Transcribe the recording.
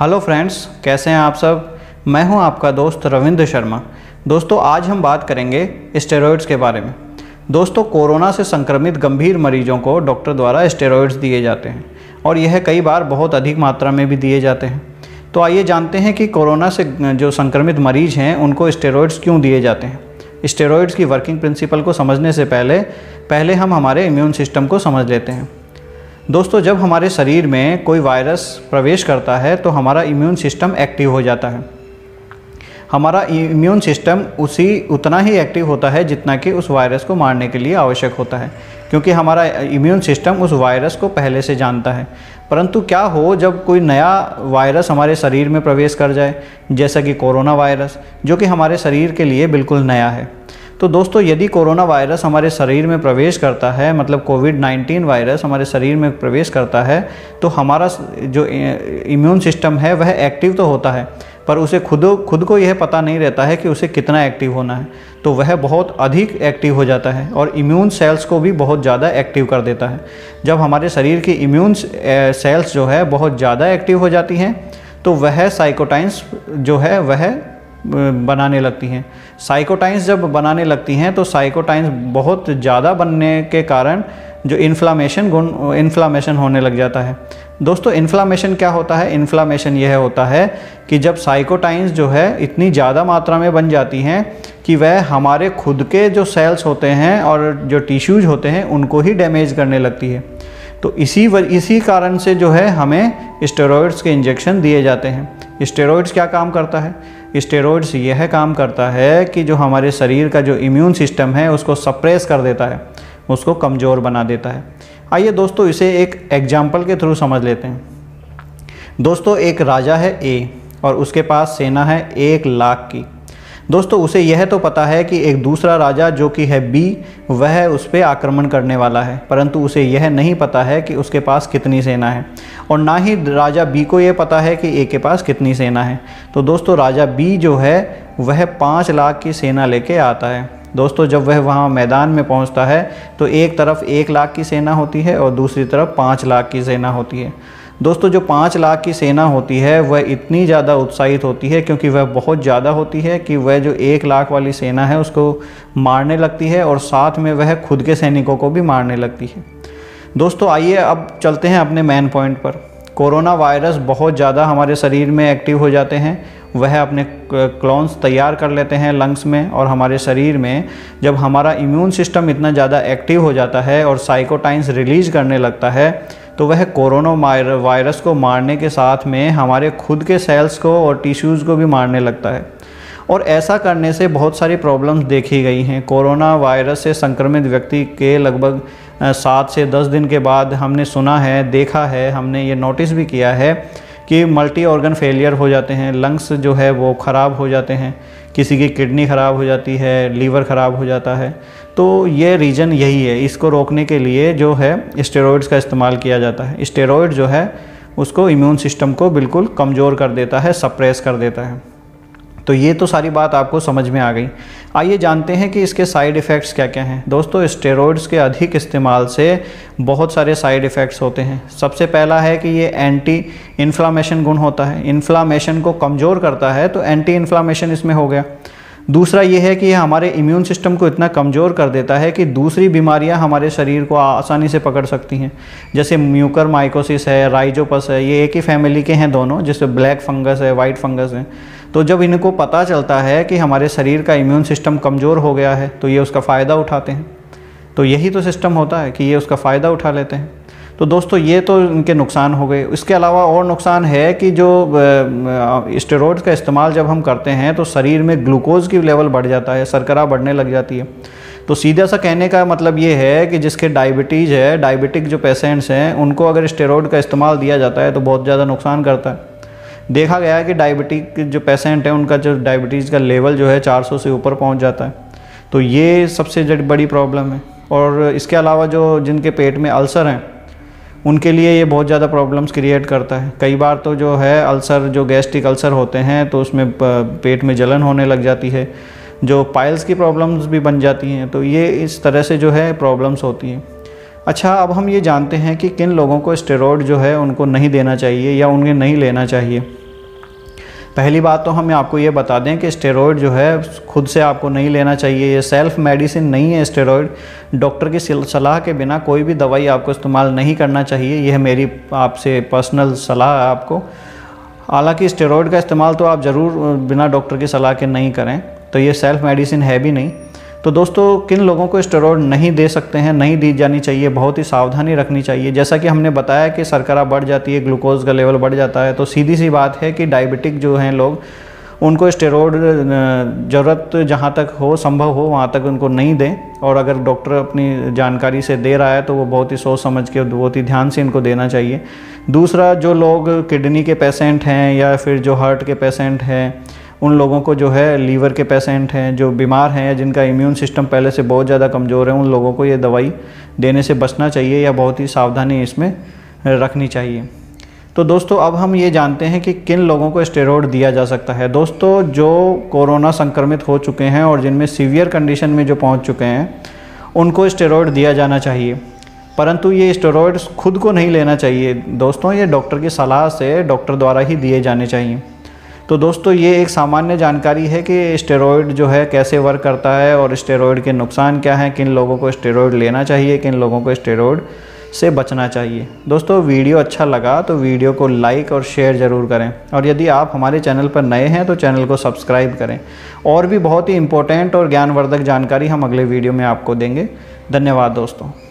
Hello friends, कैसे हैं आप सब। मैं हूं आपका दोस्त रविंद्र शर्मा। दोस्तों, आज हम बात करेंगे स्टेरॉइड्स के बारे में। दोस्तों, कोरोना से संक्रमित गंभीर मरीजों को डॉक्टर द्वारा स्टेरॉइड्स दिए जाते हैं और यह कई बार बहुत अधिक मात्रा में भी दिए जाते हैं। तो आइए जानते हैं कि कोरोना से जो संक्रमित मरीज हैं उनको स्टेरॉइड्स क्यों दिए जाते हैं। स्टेरॉइड्स की वर्किंग प्रिंसिपल को समझने से पहले हम हमारे इम्यून सिस्टम को समझ लेते हैं। दोस्तों, जब हमारे शरीर में कोई वायरस प्रवेश करता है तो हमारा इम्यून सिस्टम एक्टिव हो जाता है। हमारा इम्यून सिस्टम उतना ही एक्टिव होता है जितना कि उस वायरस को मारने के लिए आवश्यक होता है, क्योंकि हमारा इम्यून सिस्टम उस वायरस को पहले से जानता है। परंतु क्या हो जब कोई नया वायरस हमारे शरीर में प्रवेश कर जाए, जैसा कि कोरोना वायरस, जो कि हमारे शरीर के लिए बिल्कुल नया है। तो दोस्तों, यदि कोरोना वायरस हमारे शरीर में प्रवेश करता है, मतलब कोविड 19 वायरस हमारे शरीर में प्रवेश करता है, तो हमारा जो इम्यून सिस्टम है वह एक्टिव तो होता है, पर उसे खुद को यह पता नहीं रहता है कि उसे कितना एक्टिव होना है। तो वह बहुत अधिक एक्टिव हो जाता है और इम्यून सेल्स को भी बहुत ज़्यादा एक्टिव कर देता है। जब हमारे शरीर की इम्यून सेल्स जो है बहुत ज़्यादा एक्टिव हो जाती हैं तो वह साइटोकाइंस जो है वह बनाने लगती हैं। साइटोकाइंस जब बनाने लगती हैं तो साइटोकाइंस बहुत ज़्यादा बनने के कारण जो इन्फ्लामेशन होने लग जाता है। दोस्तों, इन्फ्लामेशन क्या होता है? इन्फ्लामेशन यह होता है कि जब साइटोकाइंस जो है इतनी ज़्यादा मात्रा में बन जाती हैं कि वह हमारे खुद के जो सेल्स होते हैं और जो टिश्यूज होते हैं उनको ही डैमेज करने लगती है। तो इसी कारण से जो है हमें स्टेरॉइड्स के इंजेक्शन दिए जाते हैं। स्टेरॉइड्स क्या काम करता है? स्टेरॉइड्स यह काम करता है कि जो हमारे शरीर का जो इम्यून सिस्टम है उसको सप्रेस कर देता है, उसको कमज़ोर बना देता है। आइए दोस्तों, इसे एक एग्जाम्पल के थ्रू समझ लेते हैं। दोस्तों, एक राजा है ए और उसके पास सेना है 1 लाख की। दोस्तों, उसे यह तो पता है कि एक दूसरा राजा जो कि है बी वह उस पर आक्रमण करने वाला है, परंतु उसे यह नहीं पता है कि उसके पास कितनी सेना है और ना ही राजा बी को यह पता है कि ए के पास कितनी सेना है। तो दोस्तों, राजा बी जो है वह 5 लाख की सेना लेके आता है। दोस्तों, जब वह वहाँ मैदान में पहुँचता है तो एक तरफ 1 लाख की सेना होती है और दूसरी तरफ 5 लाख की सेना होती है। दोस्तों, जो 5 लाख की सेना होती है वह इतनी ज़्यादा उत्साहित होती है क्योंकि वह बहुत ज़्यादा होती है कि वह जो 1 लाख वाली सेना है उसको मारने लगती है और साथ में वह खुद के सैनिकों को भी मारने लगती है। दोस्तों, आइए अब चलते हैं अपने मेन पॉइंट पर। कोरोना वायरस बहुत ज़्यादा हमारे शरीर में एक्टिव हो जाते हैं, वह अपने क्लोन्स तैयार कर लेते हैं लंग्स में और हमारे शरीर में। जब हमारा इम्यून सिस्टम इतना ज़्यादा एक्टिव हो जाता है और साइटोकाइंस रिलीज करने लगता है तो वह कोरोना वायरस को मारने के साथ में हमारे खुद के सेल्स को और टिश्यूज़ को भी मारने लगता है। और ऐसा करने से बहुत सारी प्रॉब्लम्स देखी गई हैं। कोरोना वायरस से संक्रमित व्यक्ति के लगभग 7 से 10 दिन के बाद हमने सुना है, देखा है, हमने ये नोटिस भी किया है कि मल्टी ऑर्गन फेलियर हो जाते हैं। लंग्स जो है वो ख़राब हो जाते हैं, किसी की किडनी ख़राब हो जाती है, लीवर ख़राब हो जाता है। तो ये रीज़न यही है। इसको रोकने के लिए जो है स्टेरॉइड्स का इस्तेमाल किया जाता है। स्टेरॉइड जो है उसको इम्यून सिस्टम को बिल्कुल कमज़ोर कर देता है, सप्रेस कर देता है। तो ये तो सारी बात आपको समझ में आ गई। आइए जानते हैं कि इसके साइड इफ़ेक्ट्स क्या क्या हैं। दोस्तों, स्टेरॉइड्स के अधिक इस्तेमाल से बहुत सारे साइड इफ़ेक्ट्स होते हैं। सबसे पहला है कि ये एंटी इन्फ्लामेशन गुण होता है, इन्फ्लामेशन को कमज़ोर करता है, तो एंटी इन्फ्लामेशन इसमें हो गया। दूसरा यह है कि यह हमारे इम्यून सिस्टम को इतना कमज़ोर कर देता है कि दूसरी बीमारियां हमारे शरीर को आसानी से पकड़ सकती हैं, जैसे म्यूकर माइकोसिस है, राइजोपस है। ये एक ही फैमिली के हैं दोनों, जैसे ब्लैक फंगस है, वाइट फंगस है। तो जब इनको पता चलता है कि हमारे शरीर का इम्यून सिस्टम कमज़ोर हो गया है तो ये उसका फ़ायदा उठाते हैं। तो यही तो सिस्टम होता है कि ये उसका फ़ायदा उठा लेते हैं। तो दोस्तों, ये तो इनके नुकसान हो गए। इसके अलावा और नुकसान है कि जो स्टेरॉइड का इस्तेमाल जब हम करते हैं तो शरीर में ग्लूकोज़ की लेवल बढ़ जाता है, शर्करा बढ़ने लग जाती है। तो सीधा सा कहने का मतलब ये है कि जिसके डायबिटीज़ है, डायबिटिक जो पेशेंट्स हैं, उनको अगर स्टेरॉइड का इस्तेमाल दिया जाता है तो बहुत ज़्यादा नुकसान करता है। देखा गया है कि डायबिटिक जो पेशेंट है उनका जो डायबिटीज़ का लेवल जो है 400 से ऊपर पहुँच जाता है। तो ये सबसे बड़ी प्रॉब्लम है। और इसके अलावा जो जिनके पेट में अल्सर हैं उनके लिए ये बहुत ज़्यादा प्रॉब्लम्स क्रिएट करता है। कई बार तो जो है अल्सर, जो गैस्ट्रिक अल्सर होते हैं, तो उसमें पेट में जलन होने लग जाती है, जो पाइल्स की प्रॉब्लम्स भी बन जाती हैं। तो ये इस तरह से जो है प्रॉब्लम्स होती हैं। अच्छा, अब हम ये जानते हैं कि किन लोगों को स्टेरॉइड जो है उनको नहीं देना चाहिए या उन्हें नहीं लेना चाहिए। पहली बात तो हम आपको ये बता दें कि स्टेरॉयड जो है खुद से आपको नहीं लेना चाहिए, ये सेल्फ मेडिसिन नहीं है। स्टेरॉयड डॉक्टर की सलाह के बिना कोई भी दवाई आपको इस्तेमाल नहीं करना चाहिए, यह मेरी आपसे पर्सनल सलाह है आपको। हालांकि स्टेरॉयड का इस्तेमाल तो आप ज़रूर बिना डॉक्टर की सलाह के नहीं करें, तो ये सेल्फ मेडिसिन है भी नहीं। तो दोस्तों किन लोगों को स्टेरॉयड नहीं दे सकते हैं, नहीं दी जानी चाहिए, बहुत ही सावधानी रखनी चाहिए। जैसा कि हमने बताया कि शर्करा बढ़ जाती है, ग्लूकोज का लेवल बढ़ जाता है, तो सीधी सी बात है कि डायबिटिक जो हैं लोग, उनको स्टेरॉयड ज़रूरत जहाँ तक हो, संभव हो वहाँ तक उनको नहीं दें। और अगर डॉक्टर अपनी जानकारी से दे रहा है तो वो बहुत ही सोच समझ के, बहुत ही ध्यान से इनको देना चाहिए। दूसरा, जो लोग किडनी के पेशेंट हैं या फिर जो हार्ट के पेशेंट हैं, उन लोगों को जो है, लीवर के पेशेंट हैं, जो बीमार हैं या जिनका इम्यून सिस्टम पहले से बहुत ज़्यादा कमज़ोर है, उन लोगों को ये दवाई देने से बचना चाहिए या बहुत ही सावधानी इसमें रखनी चाहिए। तो दोस्तों अब हम ये जानते हैं कि किन लोगों को स्टेरॉयड दिया जा सकता है। दोस्तों जो कोरोना संक्रमित हो चुके हैं और जिनमें सीवियर कंडीशन में जो पहुंच चुके हैं, उनको स्टेरॉयड दिया जाना चाहिए, परंतु ये स्टेरॉयड खुद को नहीं लेना चाहिए दोस्तों, ये डॉक्टर की सलाह से डॉक्टर द्वारा ही दिए जाने चाहिए। तो दोस्तों ये एक सामान्य जानकारी है कि स्टेरॉयड जो है कैसे वर्क करता है और स्टेरॉयड के नुकसान क्या हैं, किन लोगों को स्टेरॉयड लेना चाहिए, किन लोगों को स्टेरॉयड से बचना चाहिए। दोस्तों वीडियो अच्छा लगा तो वीडियो को लाइक और शेयर ज़रूर करें, और यदि आप हमारे चैनल पर नए हैं तो चैनल को सब्सक्राइब करें। और भी बहुत ही इम्पोर्टेंट और ज्ञानवर्धक जानकारी हम अगले वीडियो में आपको देंगे। धन्यवाद दोस्तों।